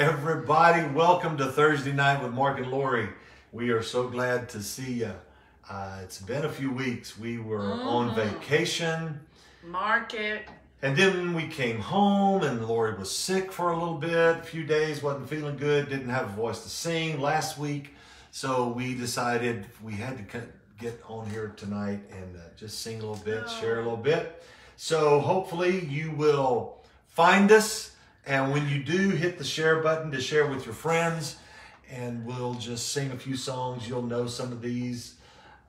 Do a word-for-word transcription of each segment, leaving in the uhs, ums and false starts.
Everybody, welcome to Thursday night with Mark and Lori. We are so glad to see you. Uh, it's been a few weeks. We were mm-hmm. on vacation. Market. And then we came home and Lori was sick for a little bit, a few days, wasn't feeling good, didn't have a voice to sing last week. So we decided we had to get on here tonight and uh, just sing a little bit, oh. share a little bit. So hopefully you will find us. And when you do, hit the share button to share with your friends, and we'll just sing a few songs. You'll know some of these,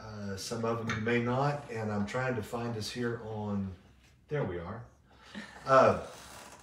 uh, some of them you may not. And I'm trying to find us here on, there we are. Uh,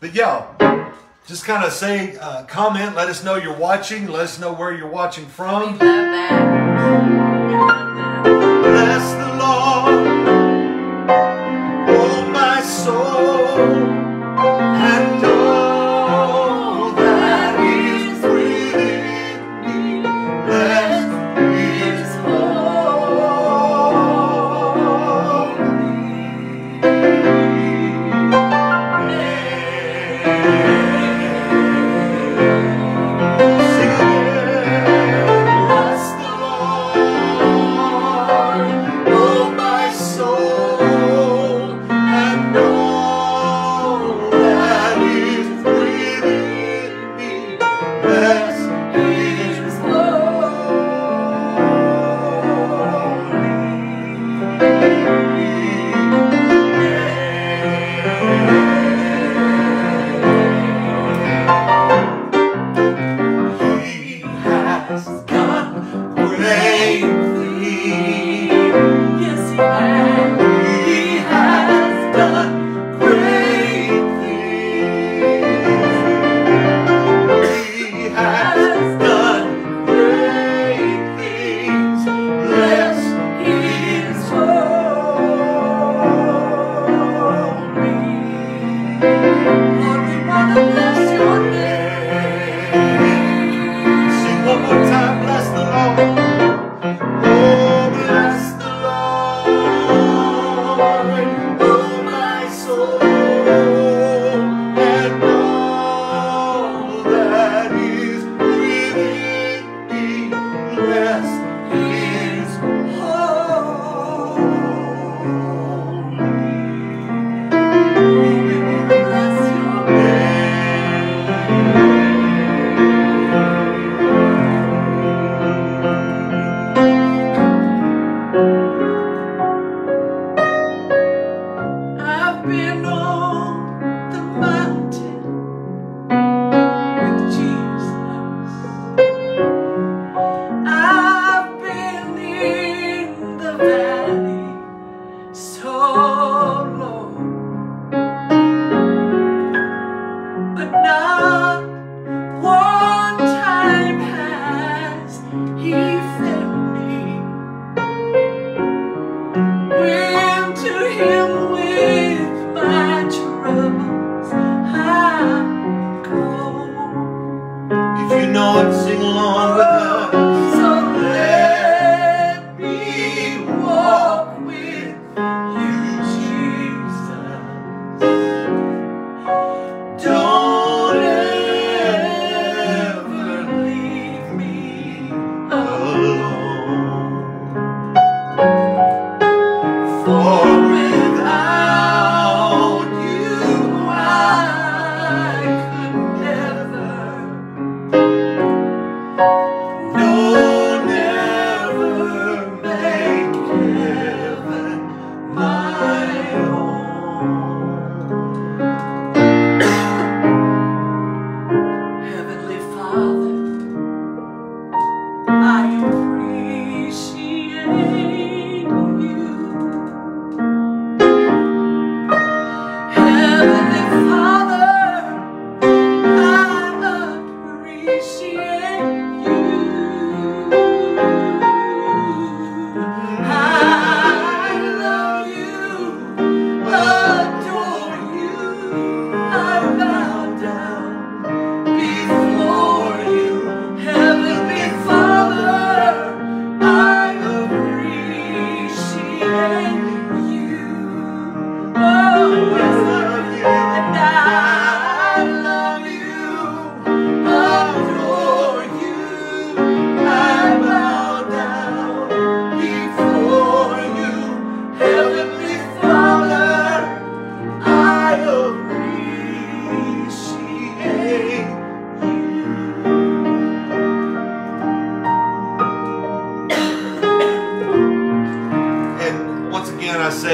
but yeah, just kind of say, uh, comment, let us know you're watching, let us know where you're watching from. We love that. We love that. Bless the Lord, oh my soul.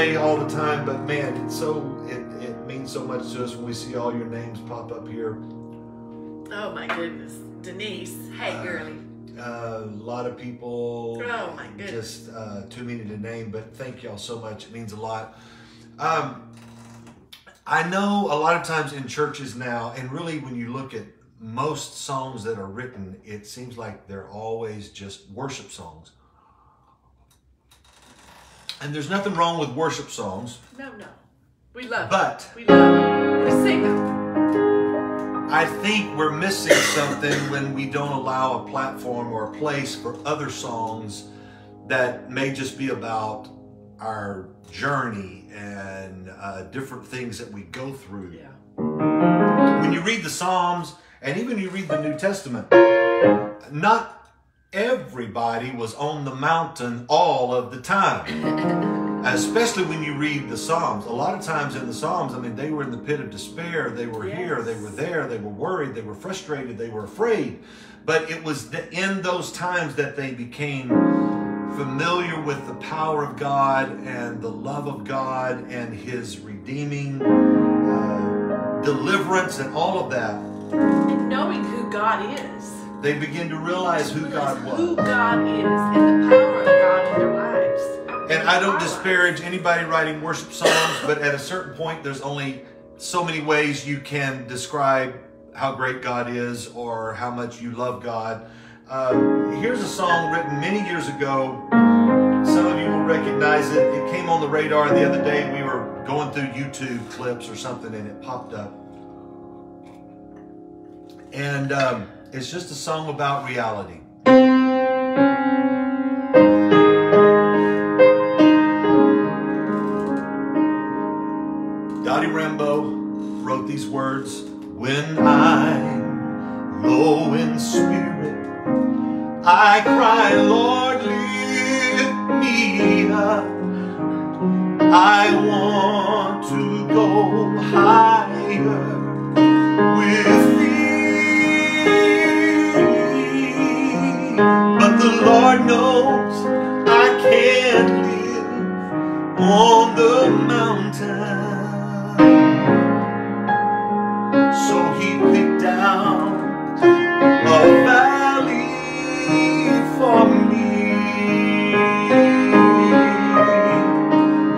say all the time, but man, it's so it, it means so much to us when we see all your names pop up here. Oh my goodness, Denise, hey uh, girlie. Uh, a lot of people. Oh my goodness. Just uh, too many to name, but thank y'all so much. It means a lot. Um, I know a lot of times in churches now, and really when you look at most songs that are written, it seems like they're always just worship songs. And there's nothing wrong with worship songs. No, no. We love but it. But. We love it. We sing them. I think we're missing something when we don't allow a platform or a place for other songs that may just be about our journey and uh, different things that we go through. Yeah. When you read the Psalms, and even you read the New Testament, not everybody was on the mountain all of the time, especially when you read the Psalms. A lot of times in the Psalms, I mean, they were in the pit of despair. They were yes. here, they were there, they were worried, they were frustrated, they were afraid. But it was the, in those times that they became familiar with the power of God and the love of God and His redeeming uh, deliverance and all of that. And knowing who God is. They begin to realize who God was. Who God is and the power of God in their lives. And I don't disparage anybody writing worship songs, but at a certain point, there's only so many ways you can describe how great God is or how much you love God. Uh, here's a song written many years ago. Some of you will recognize it. It came on the radar the other day. We were going through YouTube clips or something, and it popped up. And... Um, It's just a song about reality. Dottie Rambo wrote these words. When I'm low in spirit, I cry, Lord, lift me up. I want to go higher. Lord knows I can't live on the mountain, so He picked out a valley for me.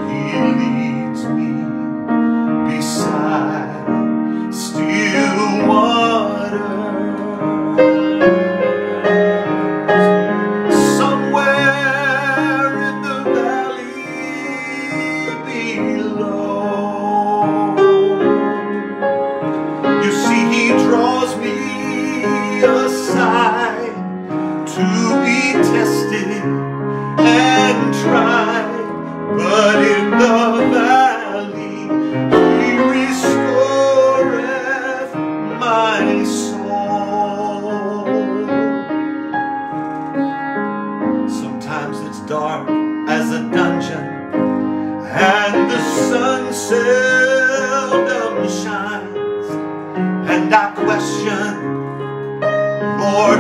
He leads me beside still water. Lord,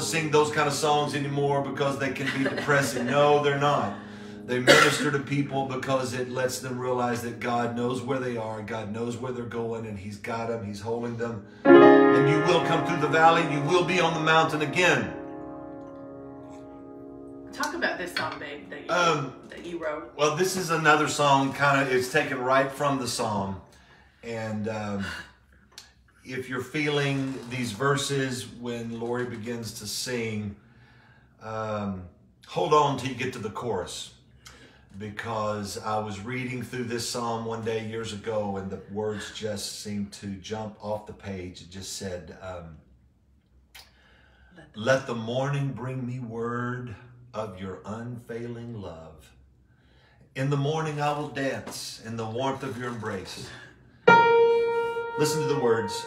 to sing those kind of songs anymore because they can be depressing. No, they're not. They minister to people because it lets them realize that God knows where they are, God knows where they're going, and he's got them, he's holding them. And you will come through the valley, you will be on the mountain again. Talk about this song, babe, that you, um, that you wrote. Well, this is another song, kind of, it's taken right from the psalm. And um, if you're feeling these verses when Lori begins to sing, um, hold on till you get to the chorus. Because I was reading through this psalm one day years ago, and the words just seemed to jump off the page. It just said, um, let the morning bring me word of your unfailing love. In the morning I will dance in the warmth of your embrace. Listen to the words.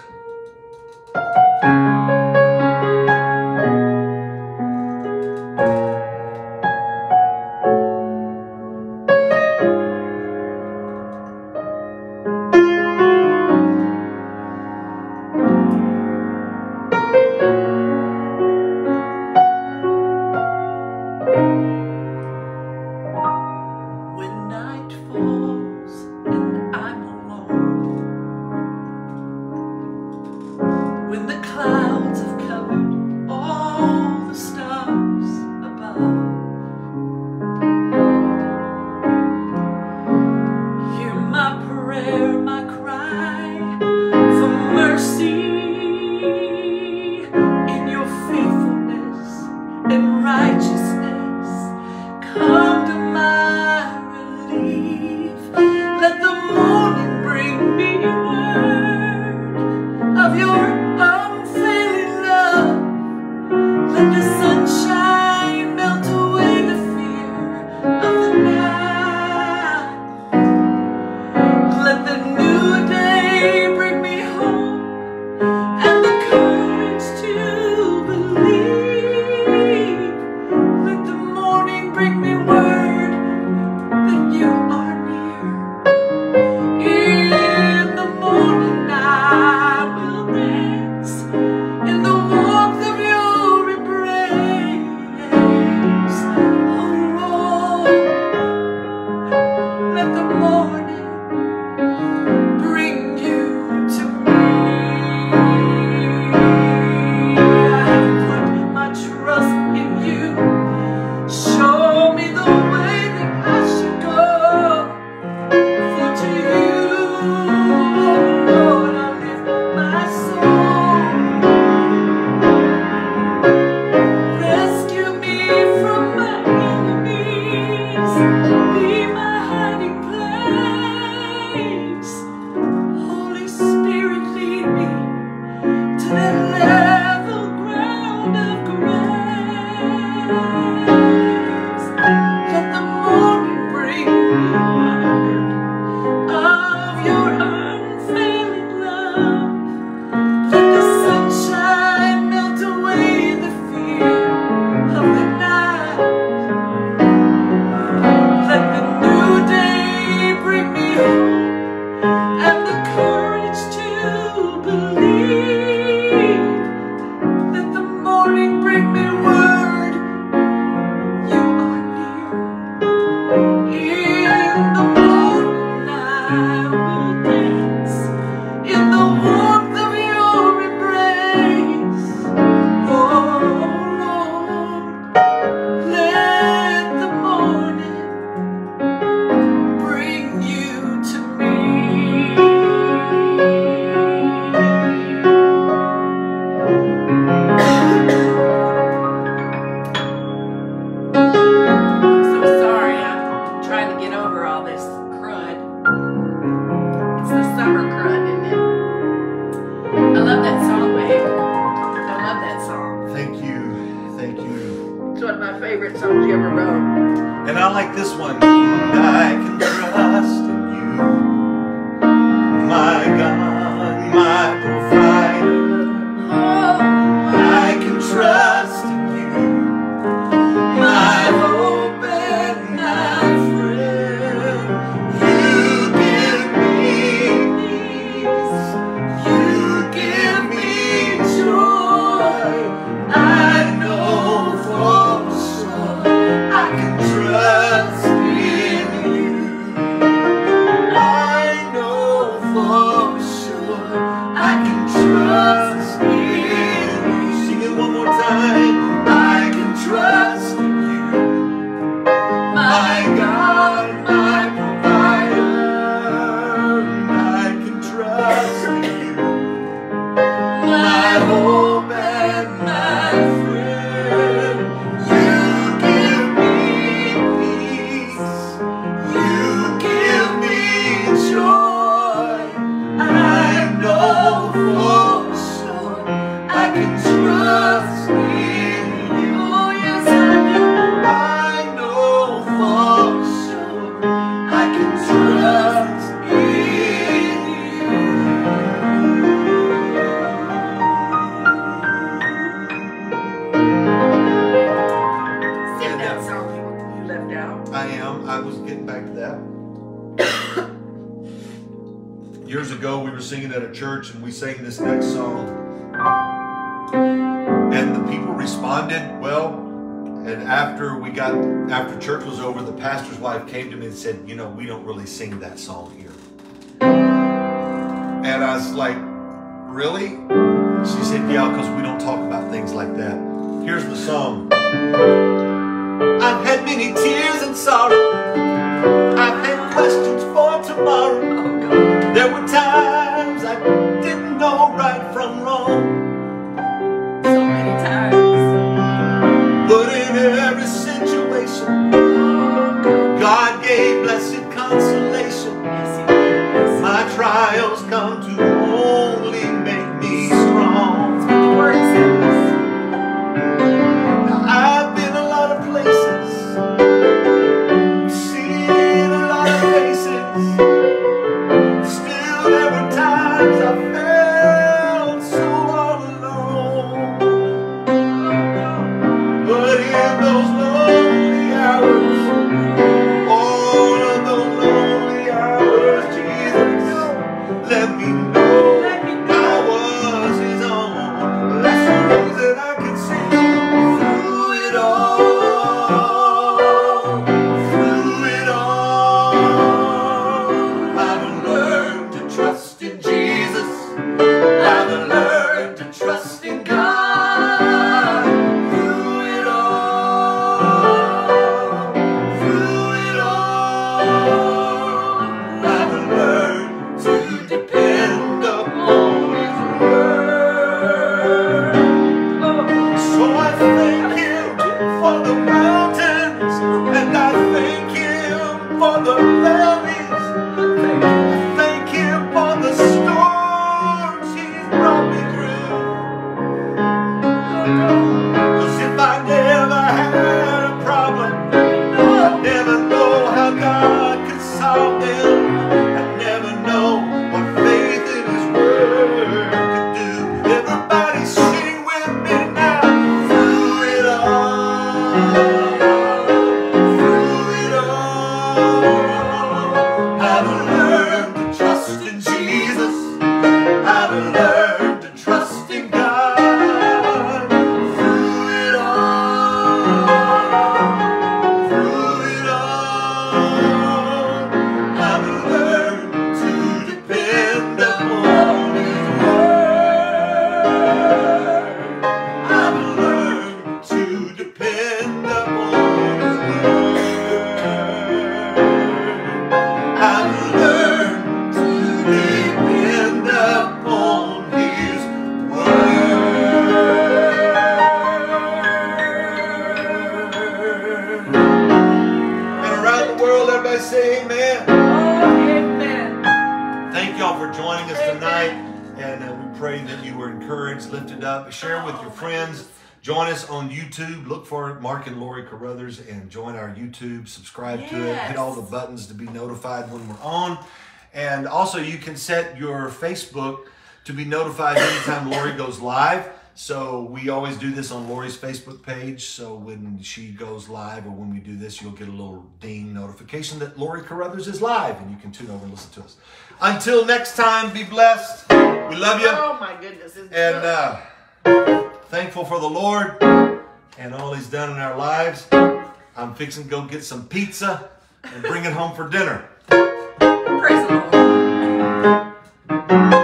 I know. getting back to that. Years ago, we were singing at a church, and we sang this next song. And the people responded well. And after we got, after church was over, the pastor's wife came to me and said, "You know, we don't really sing that song here." And I was like, "Really?" She said, "Yeah, because we don't talk about things like that." Here's the song. I've had many tears and sorrow. I've had questions for tomorrow. Oh, there were times I didn't know right from wrong. So many times. But in every situation, God gave blessed consolation. My trials come to only make me strong. Now, I've been a lot of places, seen a lot of faces. Still, there were times I YouTube, look for Mark and Lori Carouthers and join our YouTube, subscribe yes. to it, hit all the buttons to be notified when we're on. And also you can set your Facebook to be notified anytime Lori goes live. So we always do this on Lori's Facebook page. So when she goes live or when we do this, you'll get a little ding notification that Lori Carouthers is live and you can tune over and listen to us. Until next time, be blessed. We love you. Oh my goodness. It's and uh, thankful for the Lord and all he's done in our lives. I'm fixing to go get some pizza and bring it home for dinner. Praise the Lord.